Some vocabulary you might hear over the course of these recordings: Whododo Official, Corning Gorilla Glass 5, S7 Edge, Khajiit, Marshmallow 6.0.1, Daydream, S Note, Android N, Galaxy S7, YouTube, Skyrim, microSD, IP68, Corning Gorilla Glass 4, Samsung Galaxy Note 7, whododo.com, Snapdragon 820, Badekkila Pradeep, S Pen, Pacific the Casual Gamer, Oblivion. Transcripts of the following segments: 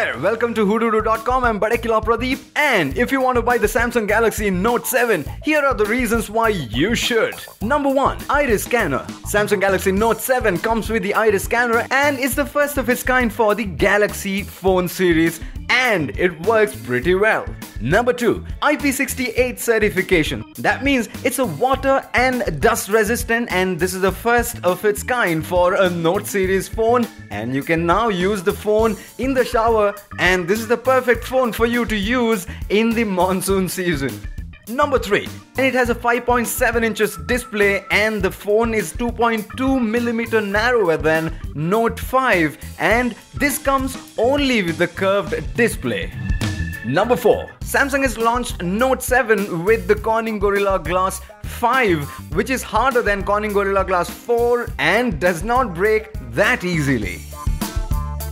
there, welcome to whododo.com. I'm Badekkila Pradeep, and if you want to buy the Samsung Galaxy Note 7, here are the reasons why you should. Number 1. Iris Scanner. Samsung Galaxy Note 7 comes with the Iris Scanner and is the first of its kind for the Galaxy phone series, and it works pretty well. Number 2. IP68 certification. That means it's a water and dust resistant, and this is the first of its kind for a Note series phone, and you can now use the phone in the shower, and this is the perfect phone for you to use in the monsoon season. Number 3. And it has a 5.7 inches display, and the phone is 2.2mm narrower than Note 5, and this comes only with the curved display. Number 4. Samsung has launched Note 7 with the Corning Gorilla Glass 5, which is harder than Corning Gorilla Glass 4 and does not break that easily.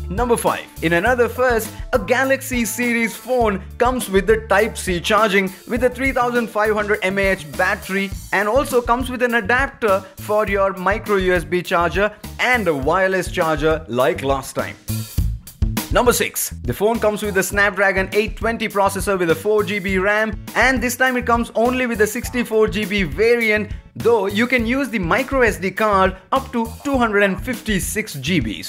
Number 5. In another first, a Galaxy series phone comes with the Type-C charging with a 3500 mAh battery, and also comes with an adapter for your micro USB charger and a wireless charger like last time. Number 6. The phone comes with a Snapdragon 820 processor with a 4GB RAM, and this time it comes only with a 64GB variant, though you can use the microSD card up to 256GB.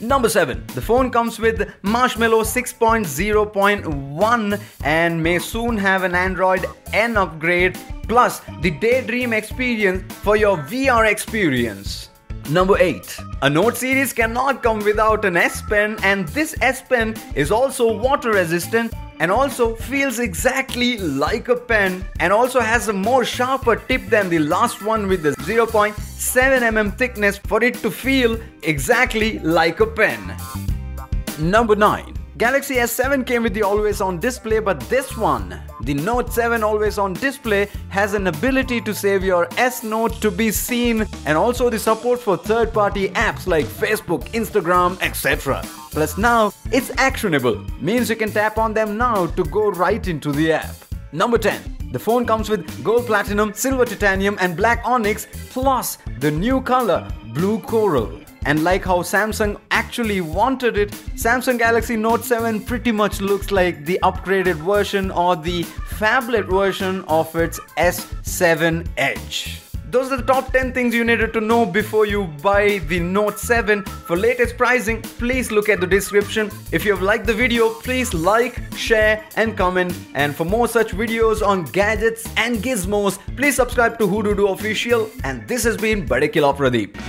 Number 7. The phone comes with Marshmallow 6.0.1 and may soon have an Android N upgrade, plus the Daydream experience for your VR experience. Number 8. A Note series cannot come without an S Pen, and this S Pen is also water resistant and also feels exactly like a pen, and also has a more sharper tip than the last one with the 0.7mm thickness for it to feel exactly like a pen. Number 9. Galaxy S7 came with the always-on display, but this one, the Note 7 always-on display, has an ability to save your S Note to be seen, and also the support for third-party apps like Facebook, Instagram, etc. Plus now, it's actionable, means you can tap on them now to go right into the app. Number 10. The phone comes with gold platinum, silver titanium and black onyx, plus the new color, blue coral. And like how Samsung actually wanted it, Samsung Galaxy Note 7 pretty much looks like the upgraded version or the phablet version of its S7 Edge. Those are the top 10 things you needed to know before you buy the Note 7. For latest pricing, please look at the description. If you have liked the video, please like, share and comment. And for more such videos on gadgets and gizmos, please subscribe to Whododo Official. And this has been Badekkila Pradeep.